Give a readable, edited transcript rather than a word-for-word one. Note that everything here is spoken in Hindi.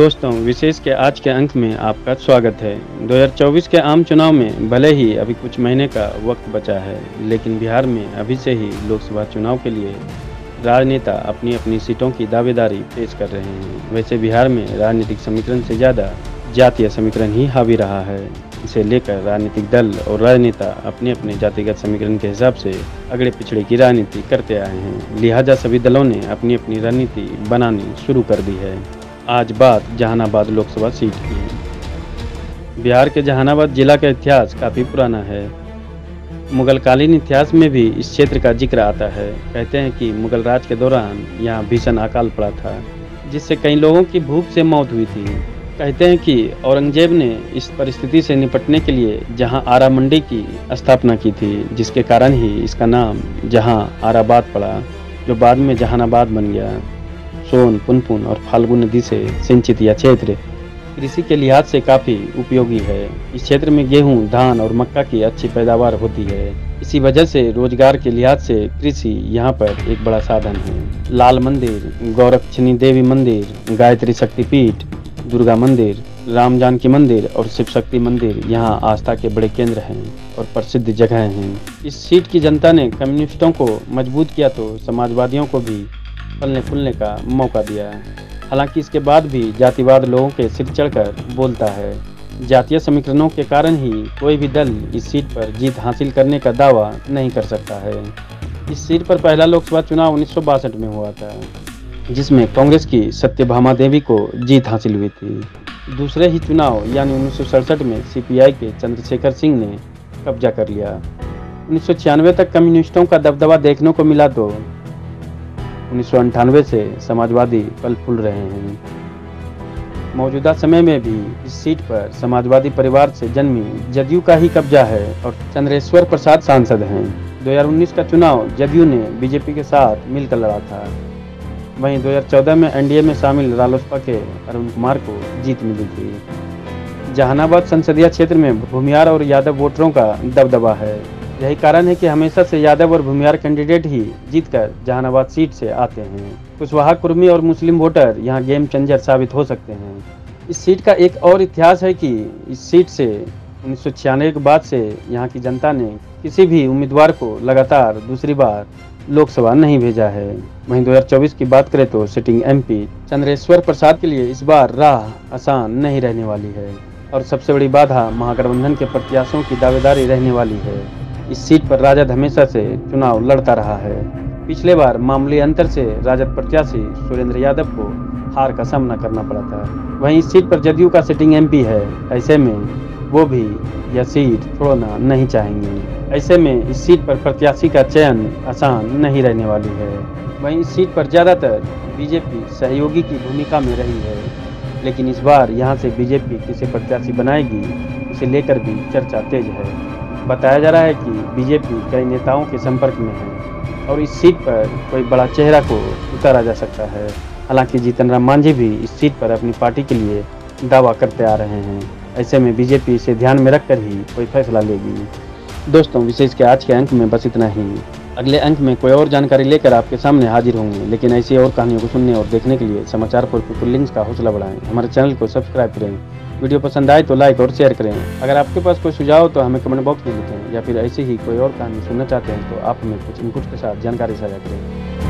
दोस्तों, विशेष के आज के अंक में आपका स्वागत है। 2024 के आम चुनाव में भले ही अभी कुछ महीने का वक्त बचा है, लेकिन बिहार में अभी से ही लोकसभा चुनाव के लिए राजनेता अपनी अपनी सीटों की दावेदारी पेश कर रहे हैं। वैसे बिहार में राजनीतिक समीकरण से ज़्यादा जातीय समीकरण ही हावी रहा है। इसे लेकर राजनीतिक दल और राजनेता अपने अपने जातिगत समीकरण के हिसाब से अगड़े पिछड़े की राजनीति करते आए हैं। लिहाजा सभी दलों ने अपनी अपनी रणनीति बनानी शुरू कर दी है। आज बात जहानाबाद लोकसभा सीट की। बिहार के जहानाबाद जिला का इतिहास काफ़ी पुराना है। मुगलकालीन इतिहास में भी इस क्षेत्र का जिक्र आता है। कहते हैं कि मुगल राज के दौरान यहाँ भीषण अकाल पड़ा था, जिससे कई लोगों की भूख से मौत हुई थी। कहते हैं कि औरंगजेब ने इस परिस्थिति से निपटने के लिए जहां आरा मंडी की स्थापना की थी, जिसके कारण ही इसका नाम जहां आराबाद पड़ा, जो बाद में जहानाबाद बन गया। सोन, पुनपुन और फाल्गु नदी से सिंचित यह क्षेत्र कृषि के लिहाज से काफ़ी उपयोगी है। इस क्षेत्र में गेहूं, धान और मक्का की अच्छी पैदावार होती है। इसी वजह से रोजगार के लिहाज से कृषि यहाँ पर एक बड़ा साधन है। लाल मंदिर, गौरक्षिणी देवी मंदिर, गायत्री शक्तिपीठ, दुर्गा मंदिर, राम जानकी मंदिर और शिव शक्ति मंदिर यहाँ आस्था के बड़े केंद्र हैं और प्रसिद्ध जगह हैं। इस सीट की जनता ने कम्युनिस्टों को मजबूत किया तो समाजवादियों को भी फलने फूलने का मौका दिया। हालांकि इसके बाद भी जातिवाद लोगों के सिर चढ़कर बोलता है। जातीय समीकरणों के कारण ही कोई भी दल इस सीट पर जीत हासिल करने का दावा नहीं कर सकता है। इस सीट पर पहला लोकसभा चुनाव 1962 में हुआ था, जिसमें कांग्रेस की सत्यभामा देवी को जीत हासिल हुई थी। दूसरे ही चुनाव यानी 1967 में सीपीआई के चंद्रशेखर सिंह ने कब्जा कर लिया। 1996 तक कम्युनिस्टों का दबदबा देखने को मिला तो 1998 से समाजवादी फल फूल रहे हैं। मौजूदा समय में भी इस सीट पर समाजवादी परिवार से जन्मी जदयू का ही कब्जा है और चंद्रेश्वर प्रसाद सांसद हैं। 2019 का चुनाव जदयू ने बीजेपी के साथ मिलकर लड़ा था। वहीं 2014 में एनडीए में शामिल रालोसपा के अरुण कुमार को जीत मिली थी। जहानाबाद संसदीय क्षेत्र में भूमिहार और यादव वोटरों का दबदबा है। यही कारण है कि हमेशा से यादव और भूमिहार कैंडिडेट ही जीतकर जहानाबाद सीट से आते हैं। कुशवाहा कुर्मी और मुस्लिम वोटर यहां गेम चेंजर साबित हो सकते हैं। इस सीट का एक और इतिहास है कि इस सीट से 1996 के बाद से यहाँ की जनता ने किसी भी उम्मीदवार को लगातार दूसरी बार लोकसभा नहीं भेजा है। वहीं 2024 की बात करें तो सिटिंग एमपी चंद्रेश्वर प्रसाद के लिए इस बार राह आसान नहीं रहने वाली है और सबसे बड़ी बाधा महागठबंधन के प्रत्याशियों की दावेदारी रहने वाली है। इस सीट पर राजद हमेशा से चुनाव लड़ता रहा है। पिछले बार मामूली अंतर से राजद प्रत्याशी सुरेंद्र यादव को हार का सामना करना पड़ा था। वहीं इस सीट पर जदयू का सिटिंग एमपी है, ऐसे में वो भी यह सीट छोड़ना नहीं चाहेंगे। ऐसे में इस सीट पर प्रत्याशी का चयन आसान नहीं रहने वाली है। वहीं इस सीट पर ज़्यादातर बीजेपी सहयोगी की भूमिका में रही है, लेकिन इस बार यहां से बीजेपी किसे प्रत्याशी बनाएगी, इसे लेकर भी चर्चा तेज है। बताया जा रहा है कि बीजेपी कई नेताओं के संपर्क में है और इस सीट पर कोई बड़ा चेहरा को उतारा जा सकता है। हालांकि जीतन राम मांझी भी इस सीट पर अपनी पार्टी के लिए दावा करते आ रहे हैं। ऐसे में बीजेपी इसे ध्यान में रखकर ही कोई फैसला लेगी। दोस्तों, विशेष के आज के अंक में बस इतना ही। अगले अंक में कोई और जानकारी लेकर आपके सामने हाजिर होंगे, लेकिन ऐसी और कहानियों को सुनने और देखने के लिए समाचार4पीपल लिंक्स का हौसला बढ़ाएं। हमारे चैनल को सब्सक्राइब करें। वीडियो पसंद आए तो लाइक और शेयर करें। अगर आपके पास कोई सुझाव तो हमें कमेंट बॉक्स में लिखें, या फिर ऐसी ही कोई और कहानी सुनना चाहते हैं तो आप हमें कुछ इनपुट के साथ जानकारी साझा करें।